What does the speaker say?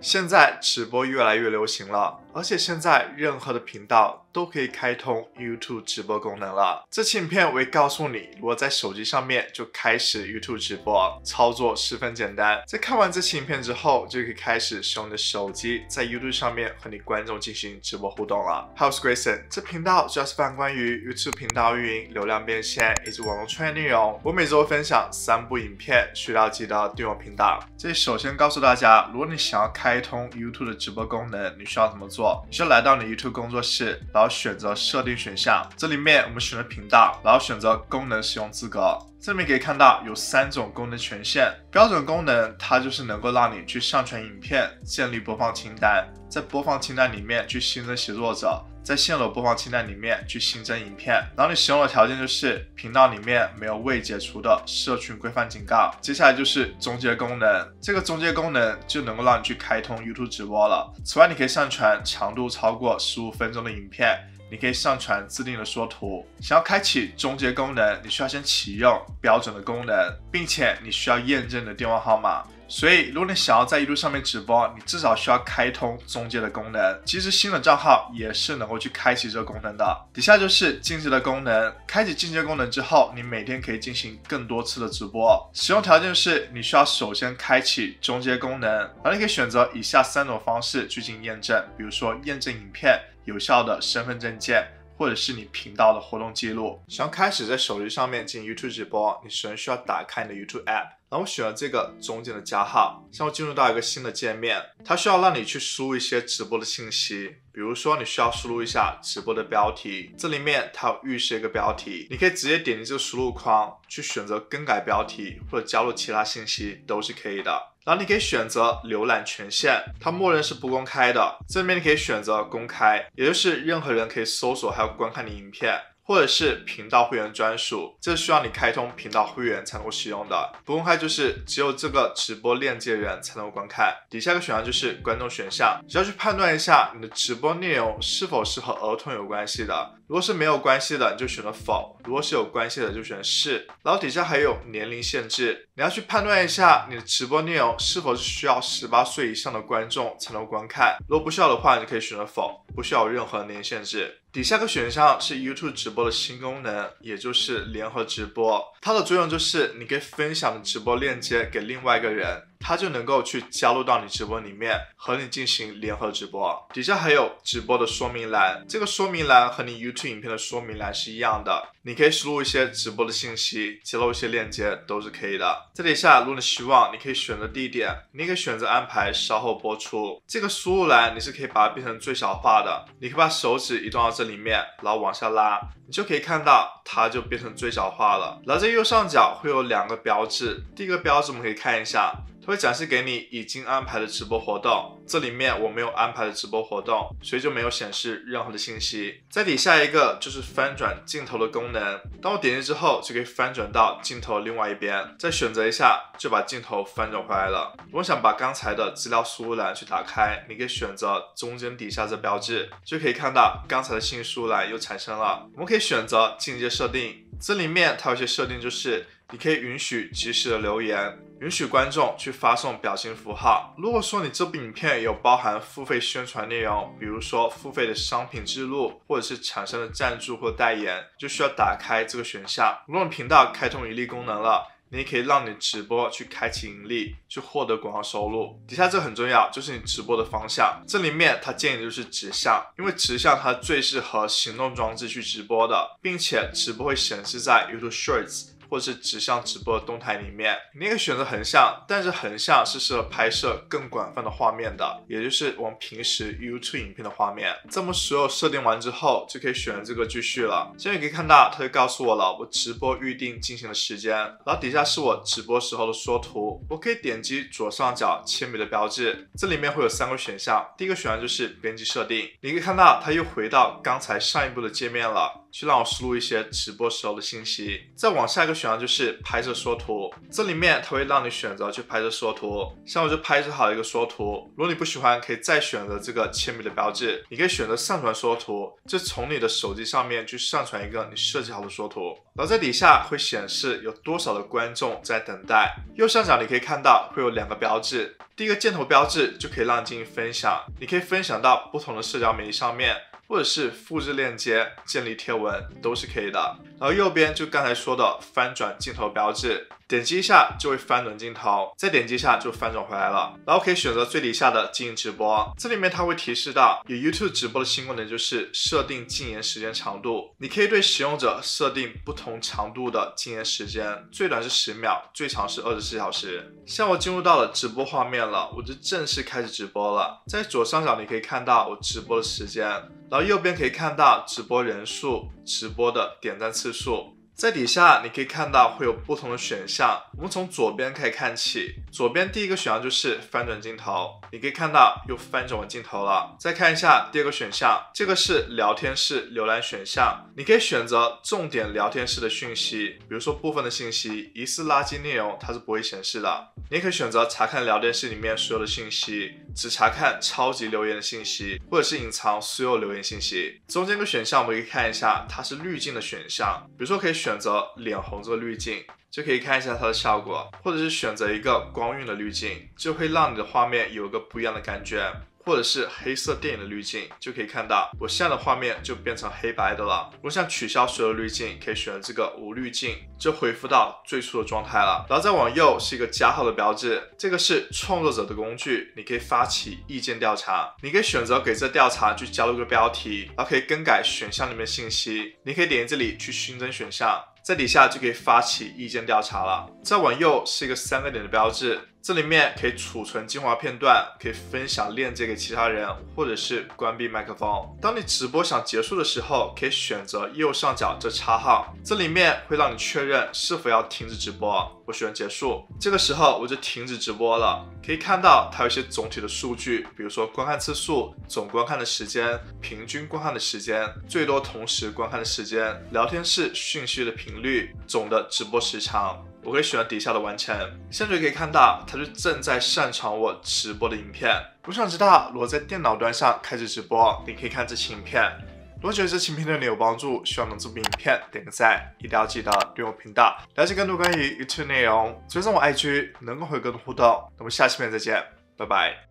现在直播越来越流行了，而且现在任何的频道都可以开通 YouTube 直播功能了。这期影片我会告诉你如何在手机上面就开始 YouTube 直播，操作十分简单。在看完这期影片之后，就可以开始使用你的手机在 YouTube 上面和你观众进行直播互动了。Hi， 我是 Grayson， 这频道主要是分享关于 YouTube 频道运营、流量变现以及网络创业内容。我每周分享3部影片，需要记得订阅我频道。这里首先告诉大家，如果你想要开通 YouTube 的直播功能，你需要怎么做？你需要来到你 YouTube 工作室，然后选择设定选项，这里面我们选择频道，然后选择功能使用资格。 这里面可以看到有3种功能权限，标准功能它就是能够让你去上传影片、建立播放清单，在播放清单里面去新增写作者，在现有播放清单里面去新增影片。然后你使用的条件就是频道里面没有未解除的社群规范警告。接下来就是中介功能，这个中介功能就能够让你去开通 YouTube 直播了。此外，你可以上传长度超过15分钟的影片。 你可以上传自定义的缩图。想要开启中介功能，你需要先启用标准的功能，并且你需要验证你的电话号码。 所以，如果你想要在YouTube上面直播，你至少需要开通中介的功能。其实新的账号也是能够去开启这个功能的。底下就是进阶的功能，开启进阶功能之后，你每天可以进行更多次的直播。使用条件是你需要首先开启中介功能，然后你可以选择以下3种方式去进行验证，比如说验证影片、有效的身份证件。 或者是你频道的活动记录。想要开始在手机上面进行 YouTube 直播，你首先需要打开你的 YouTube App， 然后选择这个中间的加号，然后进入到一个新的界面，它需要让你去输入一些直播的信息，比如说你需要输入一下直播的标题，这里面它有预设一个标题，你可以直接点击这个输入框去选择更改标题或者加入其他信息都是可以的。 然后你可以选择浏览权限，它默认是不公开的。这里面你可以选择公开，也就是任何人可以搜索还有观看你影片，或者是频道会员专属，这需要你开通频道会员才能够使用的。不公开就是只有这个直播链接的人才能够观看。底下一个选项就是观众选项，只要去判断一下你的直播内容是否是和儿童有关系的。 如果是没有关系的，你就选择否；如果是有关系的，就选是。然后底下还有年龄限制，你要去判断一下你的直播内容是否是需要18岁以上的观众才能观看。如果不需要的话，你可以选择否，不需要有任何年龄限制。底下个选项是 YouTube 直播的新功能，也就是联合直播，它的作用就是你可以分享直播链接给另外一个人。 他就能够去加入到你直播里面，和你进行联合直播。底下还有直播的说明栏，这个说明栏和你 YouTube 影片的说明栏是一样的，你可以输入一些直播的信息，揭露一些链接都是可以的。这底下如果你希望，你可以选择地点，你可以选择安排稍后播出。这个输入栏你是可以把它变成最小化的，你可以把手指移动到这里面，然后往下拉，你就可以看到它就变成最小化了。然后在右上角会有2个标志，第一个标志我们可以看一下。 会展示给你已经安排的直播活动，这里面我没有安排的直播活动，所以就没有显示任何的信息。在底下一个就是翻转镜头的功能，当我点击之后就可以翻转到镜头另外一边，再选择一下就把镜头翻转回来了。如果想把刚才的资料输入栏去打开，你可以选择中间底下这标志，就可以看到刚才的信息输入栏又产生了。我们可以选择进阶设定，这里面它有些设定就是你可以允许及时的留言。 允许观众去发送表情符号。如果说你这部影片有包含付费宣传内容，比如说付费的商品植入，或者是产生的赞助或代言，就需要打开这个选项。如果你频道开通盈利功能了。 你也可以让你直播去开启盈利，去获得广告收入。底下这很重要，就是你直播的方向。这里面它建议就是直向，因为直向它最适合行动装置去直播的，并且直播会显示在 YouTube Shorts 或者是直向直播的动态里面。你也可以选择横向，但是横向是适合拍摄更广泛的画面的，也就是我们平时 YouTube 影片的画面。这么所有设定完之后，就可以选择这个继续了。现在你可以看到，它就告诉我了，我直播预定进行的时间，然后底下。 它是我直播时候的缩图，我可以点击左上角铅笔的标志，这里面会有3个选项。第一个选项就是编辑设定，你可以看到它又回到刚才上一步的界面了，去让我输入一些直播时候的信息。再往下一个选项就是拍摄缩图，这里面它会让你选择去拍摄缩图，像我就拍摄好了一个缩图。如果你不喜欢，可以再选择这个铅笔的标志，你可以选择上传缩图，就从你的手机上面去上传一个你设计好的缩图。然后在底下会显示有多少的观众在等待。右上角你可以看到会有两个标志，第一个箭头标志就可以让你进行分享，你可以分享到不同的社交媒体上面，或者是复制链接、建立贴文都是可以的。然后右边就刚才说的翻转镜头标志，点击一下就会翻转镜头，再点击一下就翻转回来了。然后可以选择最底下的进行直播，这里面它会提示到有 YouTube 直播的新功能就是设定禁言时间长度，你可以对使用者设定不同长度的禁言时间，最短是10秒，最长是24小时。现在我进入到了直播画面了，我就正式开始直播了。在左上角你可以看到我直播的时间。然后右边可以看到直播人数、直播的点赞次数，在底下你可以看到会有不同的选项。我们从左边开始看起，左边第一个选项就是翻转镜头，你可以看到又翻转完镜头了。再看一下第二个选项，这个是聊天室浏览选项，你可以选择重点聊天室的讯息，比如说部分的信息、疑似垃圾内容它是不会显示的。你也可以选择查看聊天室里面所有的信息，只查看超级留言的信息，或者是隐藏所有留言信息。中间一个选项我们可以看一下，它是滤镜的选项，比如说可以选择脸红这个滤镜，就可以看一下它的效果，或者是选择一个光晕的滤镜，就会让你的画面有一个不一样的感觉，或者是黑色电影的滤镜，就可以看到我现在的画面就变成黑白的了。我想取消所有滤镜，可以选择这个无滤镜，就恢复到最初的状态了。然后再往右是一个加号的标志，这个是创作者的工具，你可以发起意见调查，你可以选择给这调查去加入一个标题，然后可以更改选项里面的信息，你可以点击这里去新增选项，在底下就可以发起意见调查了。再往右是一个3个点的标志，这里面可以储存精华片段，可以分享链接给其他人，或者是关闭麦克风。当你直播想结束的时候，可以选择右上角这#，这里面会让你确认是否要停止直播。我选结束，这个时候我就停止直播了。可以看到它有一些总体的数据，比如说观看次数、总观看的时间、平均观看的时间、最多同时观看的时间、聊天室讯息的频率、总的直播时长。我可以选择底下的完成，现在就可以看到它就正在上传我直播的影片。我想知道如果在电脑端上开始直播，你可以看这期影片。如果觉得这期影片对你有帮助，希望能这部影片点个赞，一定要记得订阅我频道，了解更多关于 YouTube 内容，追踪我 IG 能够和更多互动。那么下期影片再见，拜拜。